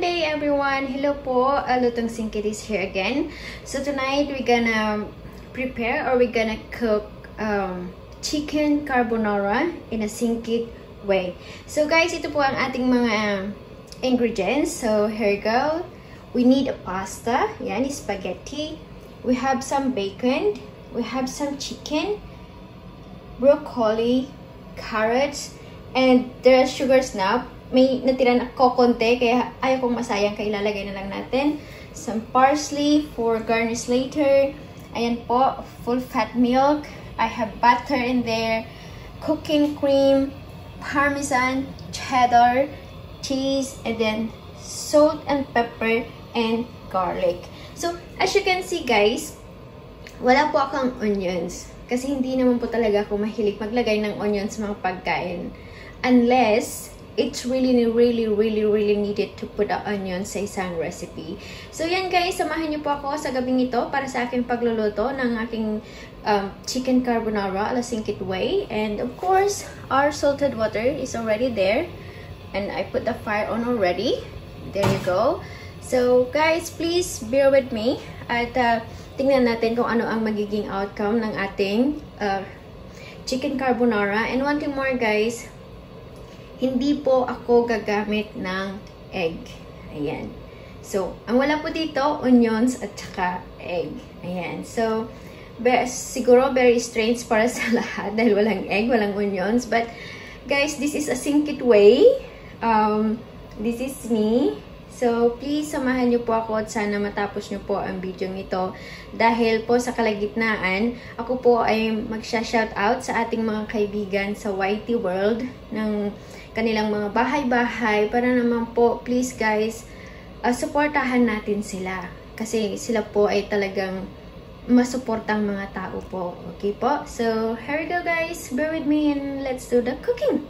Monday, everyone! Hello po! Lutong Singkit is here again. So tonight, we're gonna prepare or we're gonna cook chicken carbonara in a Singkit way. So guys, ito po ang ating mga ingredients. So here you go. We need a pasta. Yan, spaghetti. We have some bacon. We have some chicken, broccoli, carrots, and there are sugars now. May natira na ko konti, kaya ayaw kong masayang, kaya ilalagay na lang natin. Some parsley for garnish later. Ayan po, full fat milk. I have butter in there, cooking cream, Parmesan, cheddar, cheese, and then salt and pepper and garlic. So, as you can see guys, wala po akong onions. Kasi hindi naman po talaga ako mahilig maglagay ng onions sa mga pagkain. Unless it's really needed to put the onion sa isang recipe. So yan guys, samahan niyo po ako sa gabing ito para sa aking pagluluto ng aking chicken carbonara a la Singkit way. And of course, our salted water is already there. And I put the fire on already. There you go. So guys, please bear with me. At tingnan natin kung ano ang magiging outcome ng ating chicken carbonara. And one thing more guys, hindi po ako gagamit ng egg. Ayan. So, ang wala po dito, onions at saka egg. Ayan. So, siguro very strange para sa lahat dahil walang egg, walang onions. But, guys, this is a Singkit way. This is me. So, please samahan niyo po ako at sana matapos niyo po ang video nito. Dahil po sa kalagitnaan, ako po ay magsha-shoutout sa ating mga kaibigan sa YT World ng kanilang mga bahay-bahay para naman po, please guys, supportahan natin sila. Kasi sila po ay talagang masuportang mga tao po. Okay po? So, here we go guys. Bear with me and let's do the cooking.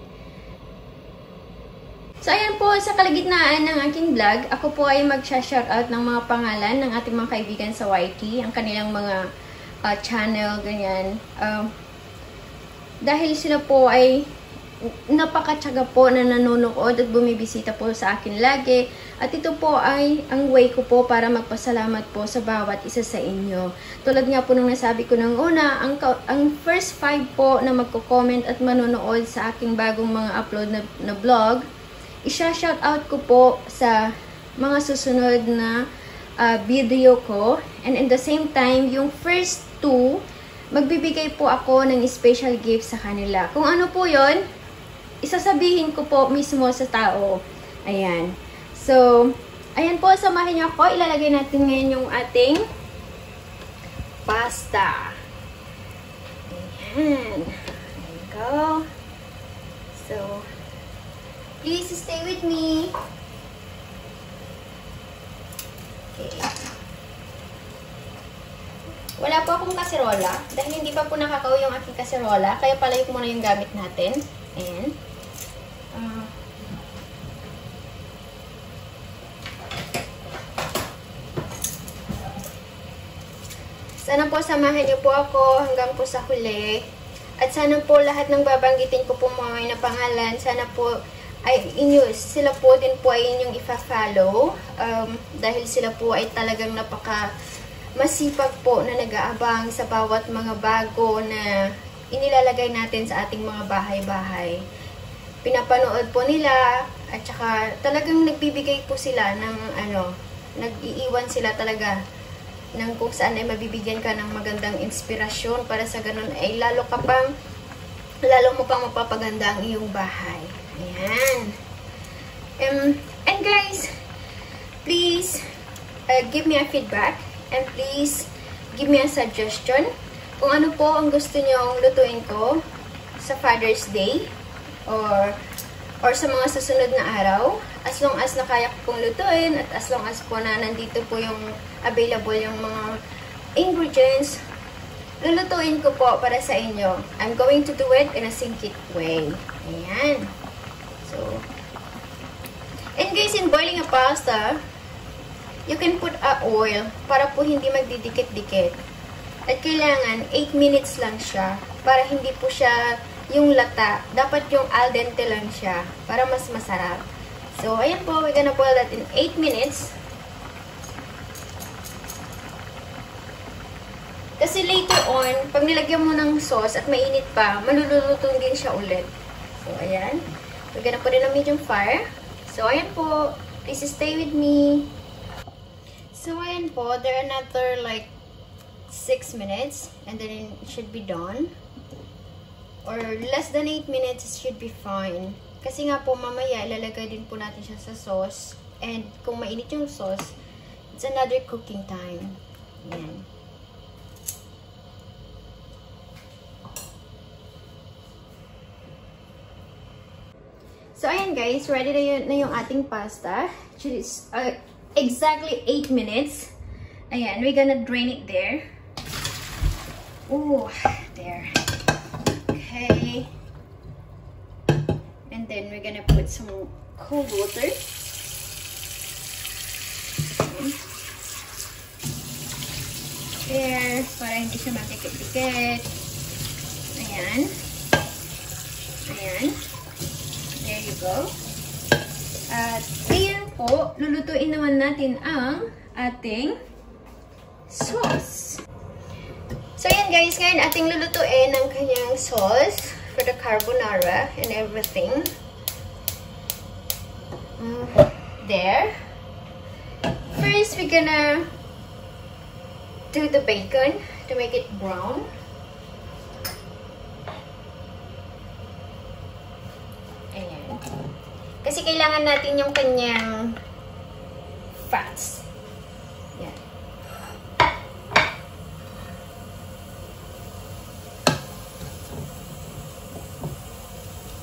So, ayan po, sa kalagitnaan ng aking vlog, ako po ay magsha-shoutout ng mga pangalan ng ating mga kaibigan sa YT, ang kanilang mga channel, ganyan. Dahil sila po ay napakatsaga po na nanonood at bumibisita po sa akin lagi. At ito po ay ang way ko po para magpasalamat po sa bawat isa sa inyo. Tulad nga po nung nasabi ko nung una, ang first 5 po na magko-comment at manonood sa aking bagong mga upload na vlog, i-shoutout ko po sa mga susunod na video ko. And in the same time, yung first 2, magbibigay po ako ng special gift sa kanila. Kung ano po yun, isasabihin ko po mismo sa tao. Ayan. So, ayan po, samahin niyo ako. Ilalagay natin ngayon yung ating pasta. Ayan. There you go. So, please stay with me. Okay. Wala po akong kaserola. Dahil hindi pa po nakakaw yung aking kaserola. Kaya palayo ko muna yung gamit natin. Ayan. Sana po samahan niyo po ako hanggang po sa huli. At sana po lahat ng babanggitin ko po mga pangalan. Sana po ay inyo, sila po din po ay inyong ipa-follow dahil sila po ay talagang napaka masipag po na nag-aabang sa bawat mga bago na inilalagay natin sa ating mga bahay-bahay. Pinapanood po nila at saka talagang nagbibigay po sila ng ano, nag-iiwan sila talaga ng kung saan ay mabibigyan ka ng magandang inspirasyon para sa ganun ay lalo mo pang mapapaganda ang iyong bahay. Ayan. And guys, please give me a feedback and please give me a suggestion kung ano po ang gusto nyong lutuin ko sa Father's Day or sa mga susunod na araw. As long as nakaya ko pong lutuin at as long as po na nandito po yung available yung mga ingredients, lulutuin ko po para sa inyo. I'm going to do it in a Singkit way. Ayan. So, and guys, in boiling a pasta, you can put oil para po hindi magdidikit-dikit. At kailangan 8 minutes lang siya para hindi po siya yung lata. Dapat yung al dente lang siya para mas masarap. So, ayan po, we're gonna boil that in 8 minutes. Kasi later on, pag nilagyan mo ng sauce at mainit pa, malulutong din siya ulit. So, ayan. We're gonna put it on medium fire. So, ayan po. Please stay with me. So, ayan po. There are another like 6 minutes and then it should be done. Or less than 8 minutes, it should be fine. Kasi nga po, mamaya, ilalagay din po natin siya sa sauce. And kung mainit yung sauce, it's another cooking time. Ayan. So, ayan guys, ready na yung ating pasta. Is, exactly 8 minutes. Ayan, we're gonna drain it there. Ooh, there. Okay. And then we're gonna put some cold water. There, para hindi siya matikit-tikit. Ayan. Ayan. There you go. At ayan po, lulutuin naman natin ang ating sauce. So ayan guys, ngayon ating lulutuin ang kanyang sauce for the carbonara and everything. There. First, we're gonna do the bacon to make it brown. Kasi kailangan natin yung kanyang fats. Yan.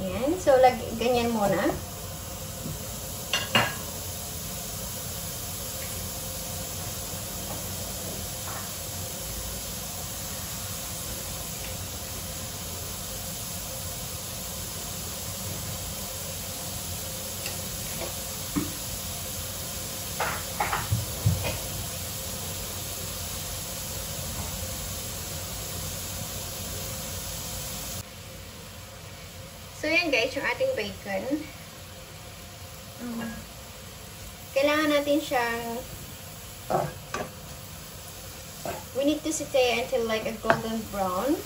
Yan. So, ganyan muna. So, yan guys, yung ating bacon. Kailangan natin siyang... We need to saute until like a golden brown.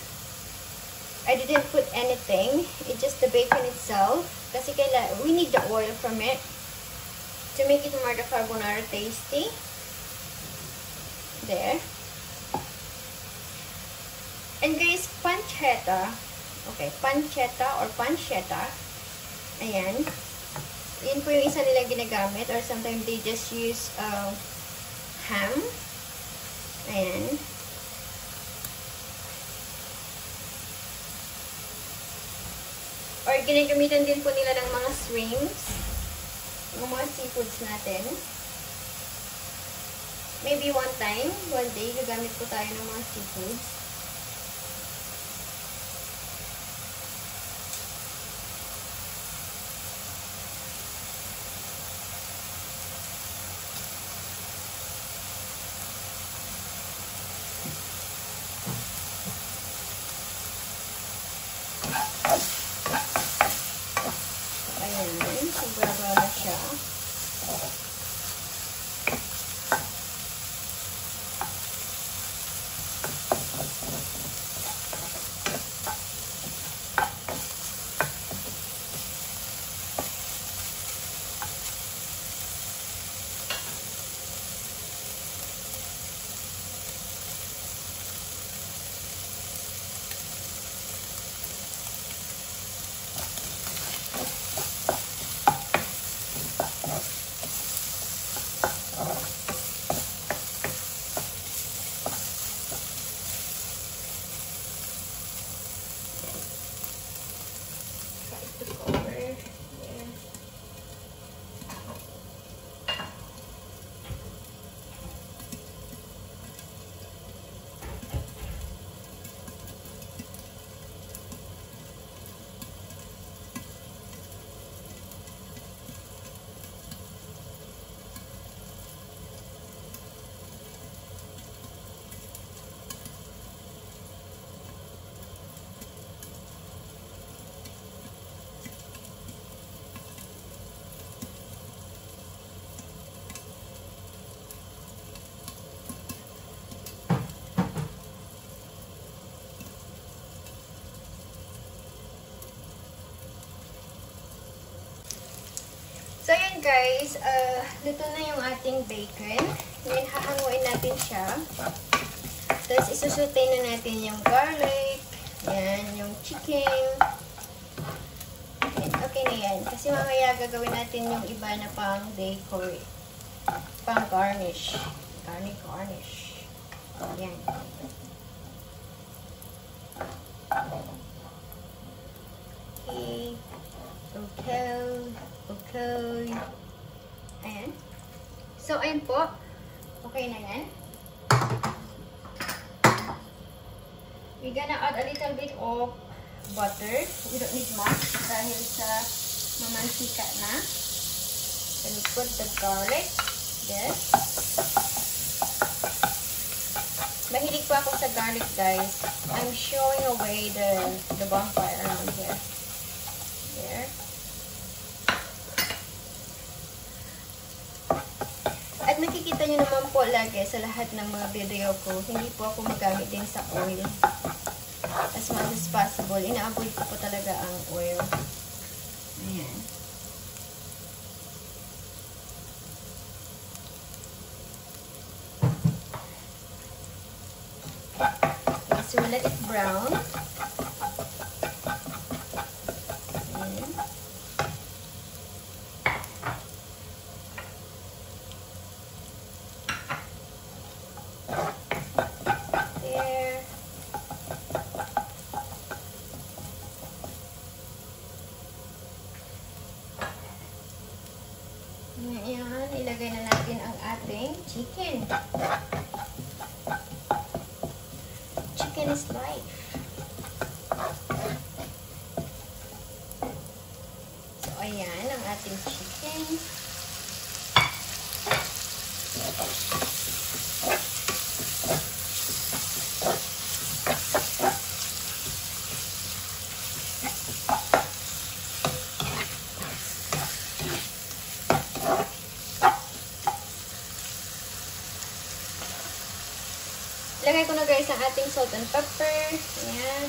I didn't put anything. It's just the bacon itself. Kasi we need the oil from it to make it more the carbonara tasty. There. And guys, pancetta. Okay, pancetta or pancetta. Ayan. Yun po yung isa nilang ginagamit. Or sometimes they just use ham. Ayan. Or ginagamitan din po nila ng mga shrimps. Ng mga seafoods natin. Maybe one day, gagamit po tayo ng mga seafoods. guys, luto na yung ating bacon. Then, hahanguin natin siya. Tapos, isusutay na natin yung garlic. Yan, yung chicken. Then, okay na yan. Kasi mamaya gagawin natin yung iba na pang decor. Pang garnish. Garnish. Yan. Okay. Okay. Ayan. So, ayan po. Okay na yan. We're gonna add a little bit of butter. We don't need much dahil sa mamantika na. Then we put the garlic. Yes. Mahilig po ako sa garlic, guys. I'm showing away the bonfire around here. There. At nakikita nyo naman po lagi sa lahat ng mga video ko, hindi po ako magamit din sa oil. As much as possible, ina-avoid ko po talaga ang oil. Ayan. Okay, so let it brown. Ayan. Ilagay na natin ang ating chicken. Chicken is life. So, ayan ang ating chicken. Lagay ko na guys ang ating salt and pepper. Ayan.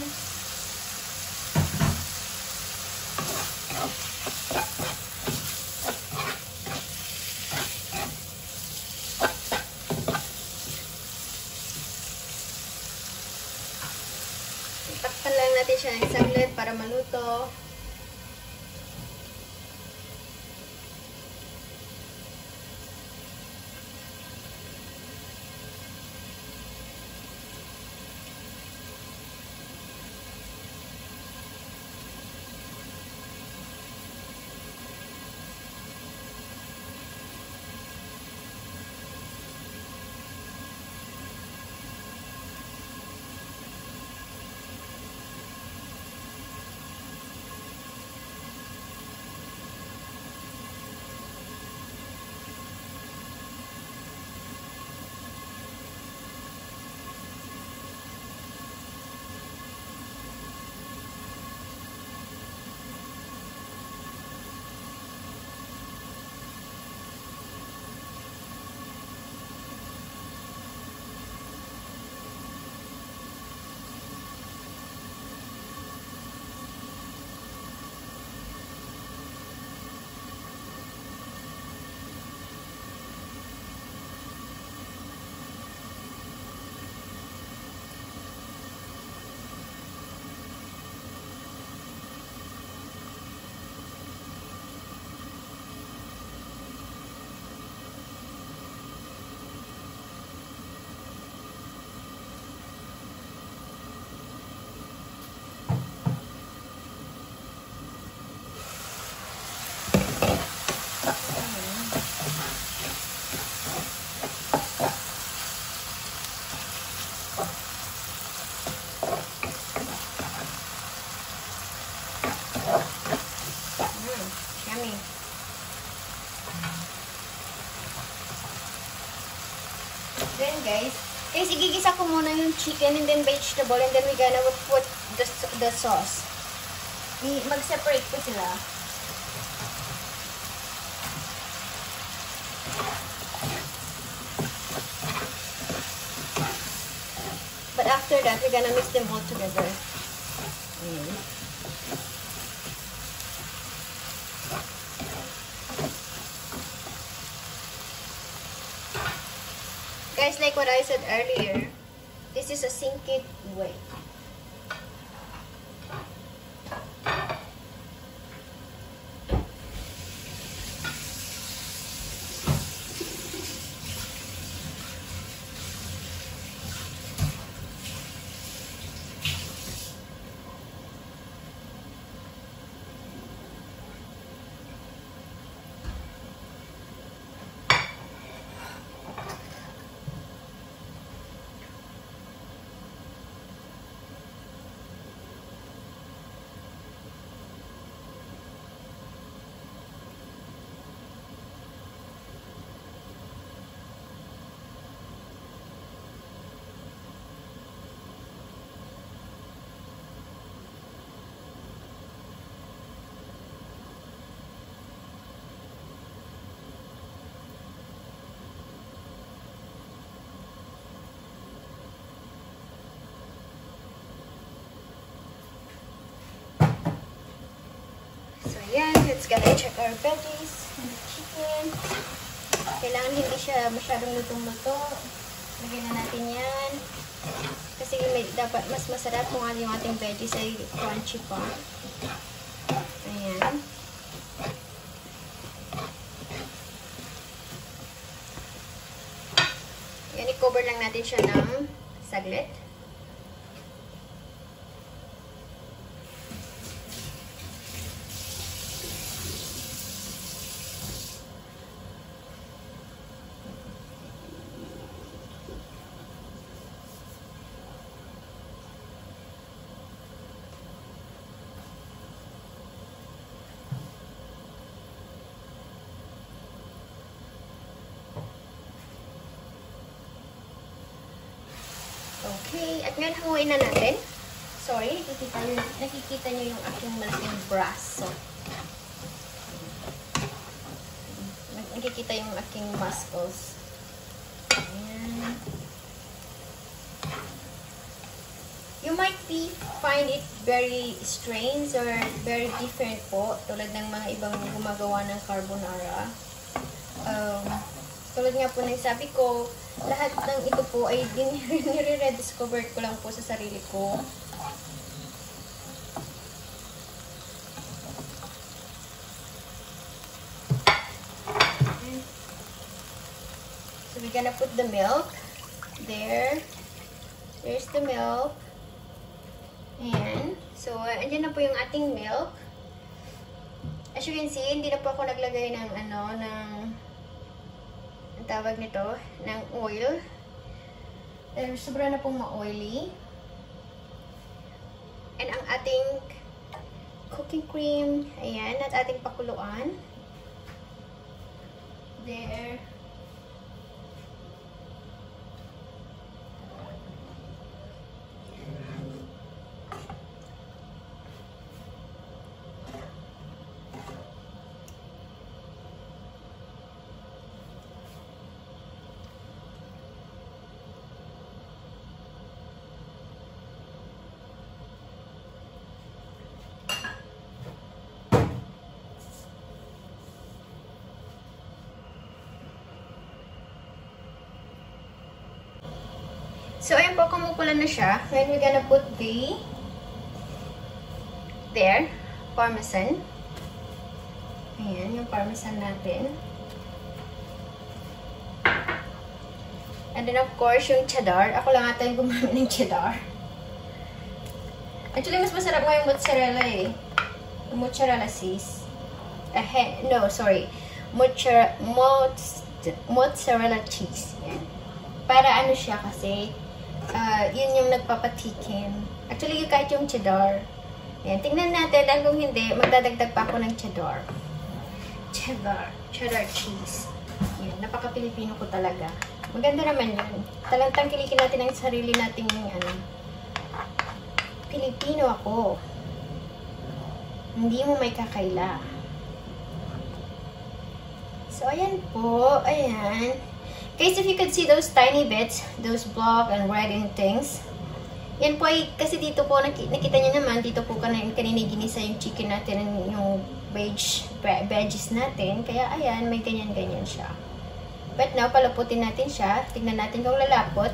Itakpan lang natin siya ng saglit para maluto. Then guys, igigisa ko muna yung chicken and then vegetable and then we gonna put the sauce. Mag-separate po sila. But after that, we gonna mix them all together. like what I said earlier, this is a singkit way. Let's go check our veggies and the chicken. Kailangan hindi siya masyadong lutong-luto. Lagyan na natin yan. Kasi may, dapat mas masarap kung ano yung ating veggies ay crunchy pa. Ayan. Ayan, i-cover lang natin siya ng saglit. Okay, at ngayon hanguin na natin. Sorry, nakikita nyo yung aking malaking braso. Nakikita yung aking muscles. Ayan. You might find it very strange or very different po, tulad ng mga ibang gumagawa ng carbonara. Tulad nga po na sabi ko, lahat ng ito po ay nire-rediscover ko lang po sa sarili ko. So we're gonna put the milk there. There's the milk. Ayan. So, andyan na po yung ating milk. As you can see, hindi na po ako naglagay ng tawag nito, ng oil. Sobra na pong ma-oily. And ang ating cooking cream, ayan, at ating pakuluan. There. So, ayan po, kumukulan na siya. Then, we're gonna put the Parmesan. Ayan, yung Parmesan natin. And then, of course, yung cheddar. Ako lang ata yung gumamit ng cheddar. Actually, mas masarap nga yung mozzarella eh. Yung mozzarella cheese. No, sorry. Mozzarella cheese. Ayan. Para ano siya kasi, yun yung nagpapatikim. Actually, kahit yung cheddar. Ayan, tingnan natin. Dahil kung hindi, magdadagdag pa ako ng cheddar. Cheddar cheese. Ayan, napaka-Pilipino ko talaga. Maganda naman yun. Talagang kilikin natin ang sarili nating Pilipino ako. Hindi mo may kakaila. So, ayan po. Ayan. Guys, if you could see those tiny bits, those block and reddened things, yan po ay, kasi dito po, nakita nyo naman, dito po kanina ginisa yung chicken natin, yung veggies natin, kaya ayan, may ganyan-ganyan siya. But now, palaputin natin siya. Tignan natin kung lalapot.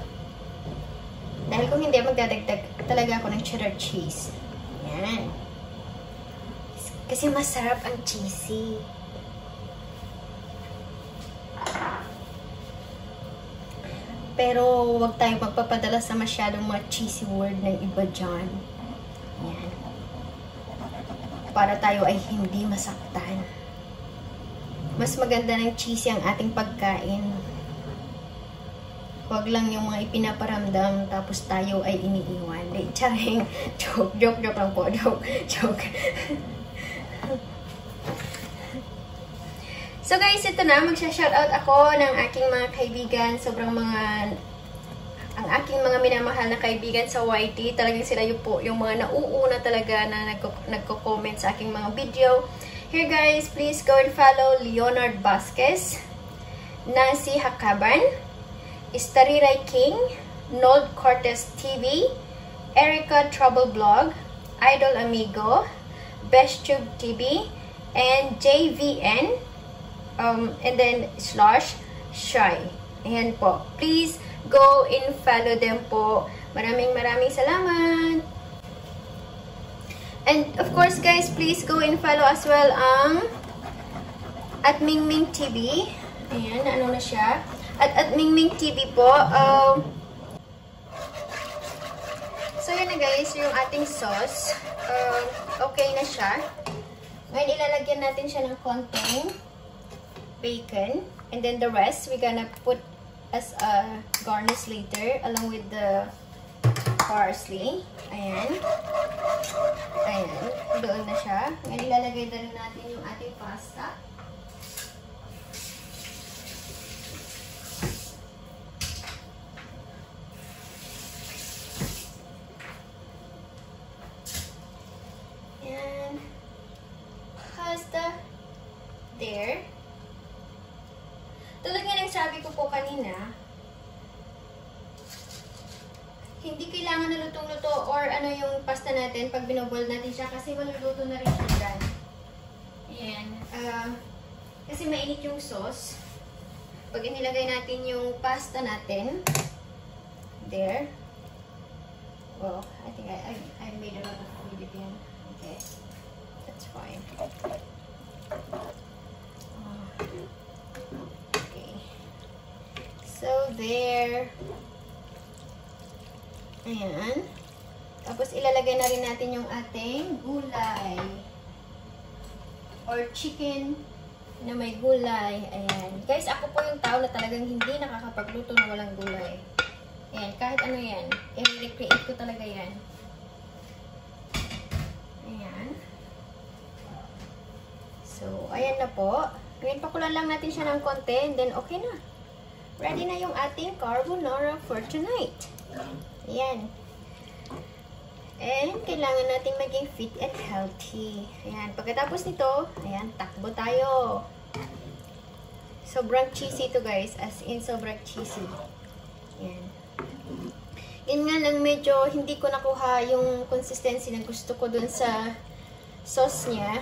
Dahil kung hindi, magdadagdag talaga ako ng cheddar cheese. Ayan. Kasi masarap ang cheesy. Pero huwag tayong magpapadala sa masyadong mga cheesy word ng iba dyan. Ayan. Para tayo ay hindi masaktan. Mas maganda ng cheesy ang ating pagkain. Huwag lang yung mga ipinaparamdam tapos tayo ay iniiwan. Charing! Joke! Joke! Joke lang po! Joke! Joke! So guys, ito na. Magsha-shoutout ako ng aking mga kaibigan. Ang aking mga minamahal na kaibigan sa YT. Talagang sila yung mga nauuna talaga na nagko-comment sa aking mga video. Here guys, please go and follow Leonard Vasquez, Nancy Hakaban, Istariray King, Nold Cortez TV, Erika Trouble Blog, Idol Amigo, Best Tube TV, and JVN. And then /shy. Ayan po. Please go and follow them po. Maraming salamat. And of course guys, please go and follow as well ang at Mingming TV. Ayan, ano na siya. At Mingming TV po. So yan na guys, yung ating sauce. Okay na siya. Ngayon ilalagyan natin siya ng konting bacon, and then the rest we're gonna put as a garnish later along with the parsley. Ayan, doon na siya. Ngayon ilalagay na rin natin yung ating pasta. Ayan, pasta there. Tulad nga ng sabi ko po kanina, hindi kailangan na lutong-luto or ano yung pasta natin pag binoboil natin siya kasi maluluto na rin siya. Ayan. Kasi mainit yung sauce. Pag inilagay natin yung pasta natin, there. Well, I think I made a lot of Philippine. Okay. That's fine. So, there. Ayan. Tapos, ilalagay na rin natin yung ating gulay. Or chicken na may gulay. Ayan. Guys, ako po yung tao na talagang hindi nakakapagluto na walang gulay. Ayan. Kahit ano yan. I-recreate ko talaga yan. Ayan. So, ayan na po. Ngayon, pakulan lang natin siya ng konti. And then, okay na. Ready na yung ating carbonara for tonight. Ayan. And, kailangan natin maging fit and healthy. Ayan. Pagkatapos nito, ayan, takbo tayo. Sobrang cheesy to guys. As in, sobrang cheesy. Ayan. Yun nga lang, medyo hindi ko nakuha yung consistency na gusto ko dun sa sauce niya.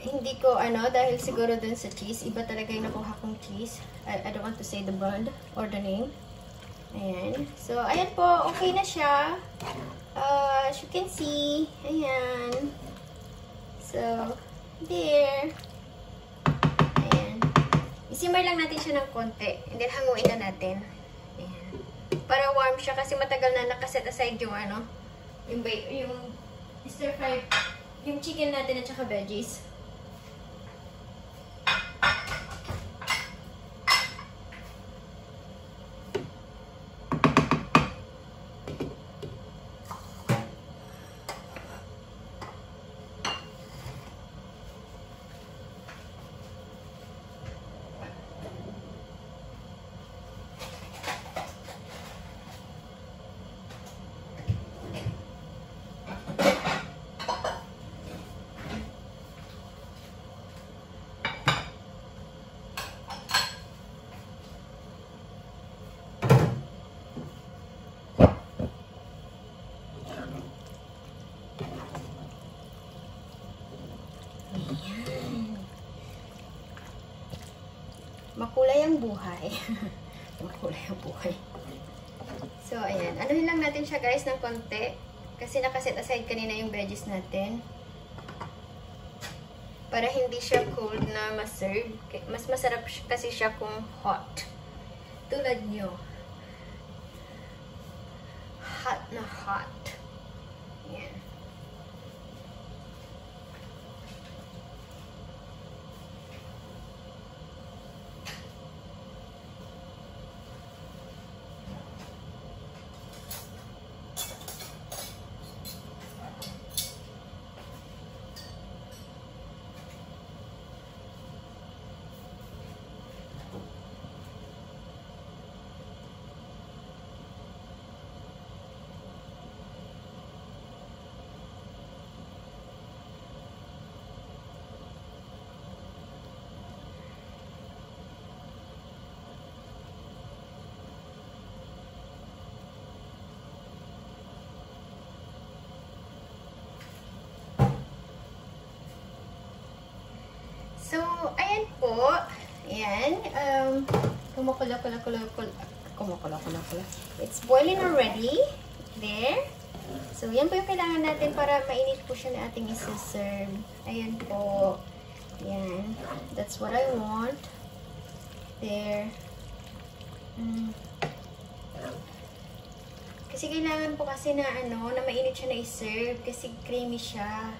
Hindi ko, dahil siguro dun sa cheese, iba talaga yung nakuha kong cheese. I don't want to say the brand or the name. Ayan. So, ayan po. Okay na siya. As you can see. Ayan. So, there. Ayan. Isimmer lang natin siya ng konti. And then, hanguin na natin. Ayan. Para warm siya kasi matagal na nakaset aside yung, yung stir fry, yung chicken natin at saka veggies. makulay ang buhay. Makulay ang buhay. So, ayan. Anuhin lang natin siya, guys, ng konti. Kasi nakaset aside kanina yung veggies natin. Para hindi siya cold na ma-serve. Mas masarap kasi siya kung hot. Tulad nyo. Hot na hot. Ayan. So, ayan po. Ayan. Kumakula. It's boiling already. There. So, yan po yung kailangan natin para mainit po siya na ating isi-serve. Ayan po. Ayan. That's what I want. There. Kasi kailangan po kasi na ano, na mainit siya na i-serve. Kasi creamy siya.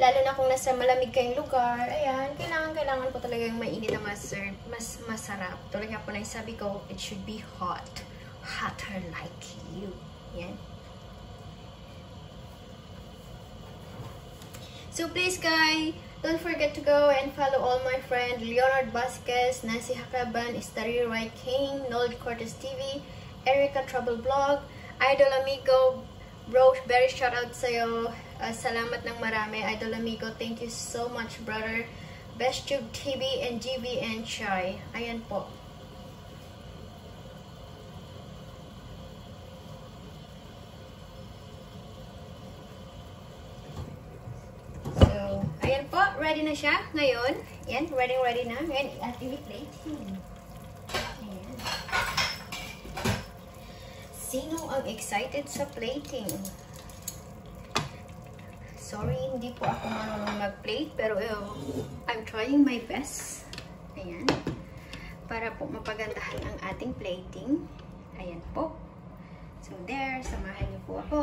Lalo na kung nasa malamig kayong lugar, ayan, kailangan po talaga yung mainit na ma-serve. Mas masarap. Tuloy nga po na sabi ko, it should be hot. Hotter like you. Ayan. So please guys, don't forget to go and follow all my friends, Leonard Vasquez, Nancy Hakaban, Istariray King, Nold Cortez TV, Erika Trouble Blog, Idol Amigo, bro, very shoutout sa'yo. Salamat ng marami, Idol Amigo. Thank you so much, brother. Best Tube TV and JVN Chai. Ayan po. So, ayan po. Ready na siya ngayon. Ayan, ready na. Ngayon, ating plate. Ayan. Sino ang excited sa plating? Sorry, hindi po ako marunong mag-plate, pero I'm trying my best. Ayan. Para po mapagandahan ang ating plating. Ayan po. So there, samahan niyo po ako.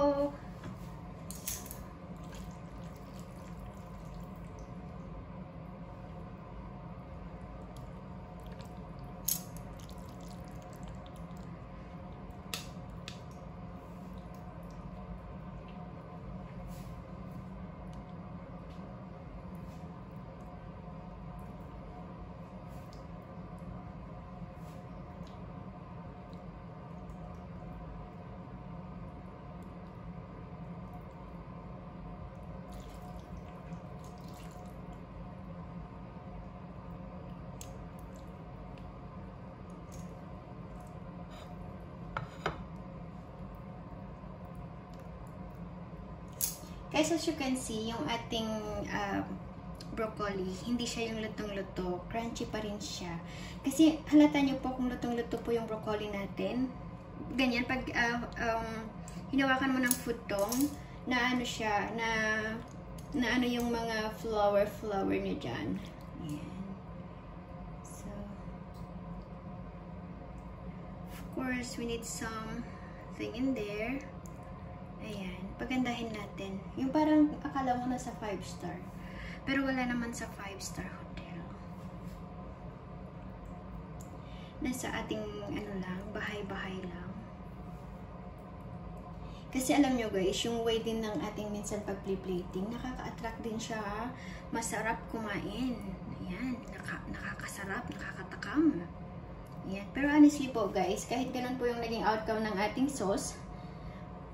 Guys, as you can see, yung ating broccoli, hindi siya yung lutong-luto. Crunchy pa rin siya. Kasi halata nyo po kung lutong-luto po yung broccoli natin. Ganyan, pag hinawakan mo ng futong, na ano siya, na ano yung mga flower nyo dyan. Ayan. So, of course, we need something in there. Ayan, pagandahin natin. Yung parang akala mo na sa 5-star. Pero wala naman sa 5-star hotel. Nasa ating ano lang, bahay-bahay lang. Kasi alam nyo guys, yung way din ng ating minsan pag-plating, nakaka-attract din siya. Masarap kumain. Ayan, nakakasarap, nakakatakam. Ayan, pero honestly po guys, kahit ganun po yung naging outcome ng ating sauce,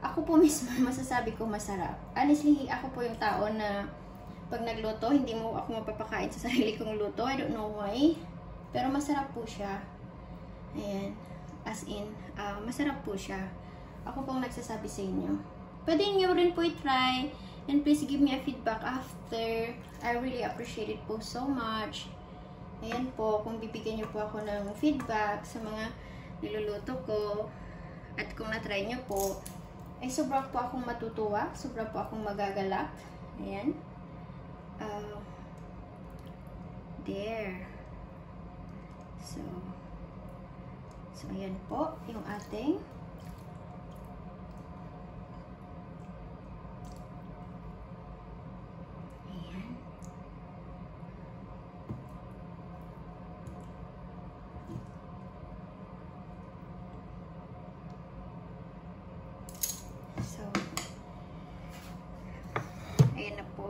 ako po mismo, masasabi ko masarap. Honestly, ako po yung tao na pag nagluto, hindi mo ako mapapakain sa sarili kong luto. I don't know why. Pero masarap po siya. Ayan. As in, masarap po siya. Ako pong nagsasabi sa inyo. Pwede nyo rin po i-try. And please give me a feedback after. I really appreciate it po so much. Ayan po, kung bibigyan niyo po ako ng feedback sa mga niluluto ko at kung na-try niyo po, ay sobrang po akong matutuwa, sobrang po akong magagalak. Ayan. There. So ayan po yung ating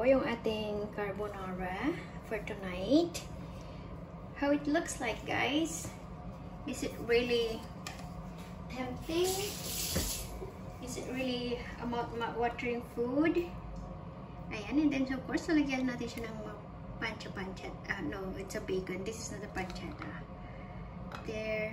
yung ating carbonara for tonight. How it looks like, guys? Is it really tempting? Is it really a mouth-watering food? Ayan, and then of course, lagyan natin siya ng panchat. No, it's a bacon. This is not a panchat. There.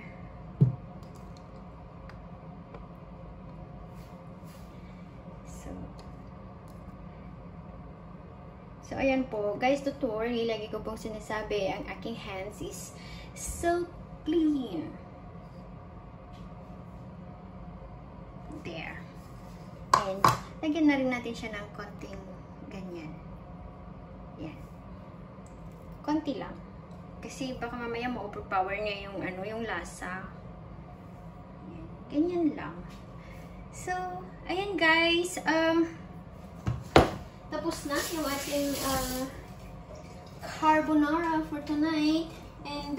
So, ayan po. Guys, tutor, nilagay ko pong sinasabi, ang aking hands is so clean. There. And, lagyan na rin natin siya ng konting ganyan. Yan. Konti lang. Kasi baka mamaya ma-overpower niya yung, ano, yung lasa. Yan. Ganyan lang. So, ayan guys. Tapos na yung ating carbonara for tonight. And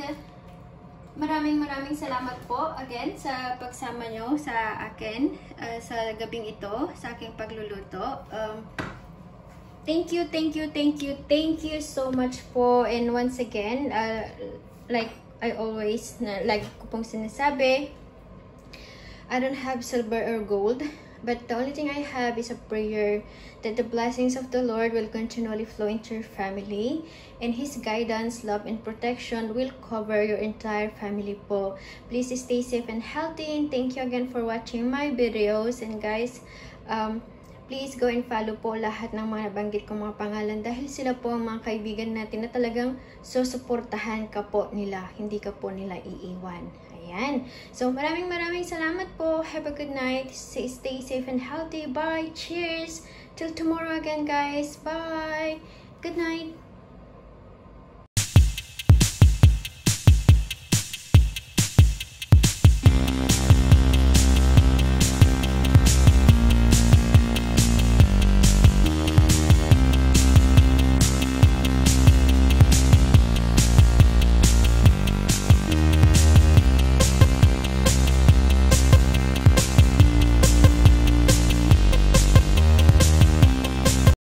maraming salamat po again sa pagsama nyo sa akin sa gabing ito, sa aking pagluluto. Thank you so much po. And once again, like I always, like ko pong sinasabi, I don't have silver or gold. But the only thing I have is a prayer that the blessings of the Lord will continually flow into your family, and His guidance, love, and protection will cover your entire family po. Please stay safe and healthy, and thank you again for watching my videos. And guys, please go and follow po lahat ng mga nabanggit kong mga pangalan dahil sila po ang mga kaibigan natin na talagang susuportahan ka po nila, hindi ka po nila iiwan. Ayan. So, maraming salamat po. Have a good night. Stay safe and healthy. Bye. Cheers. Till tomorrow again, guys. Bye. Good night.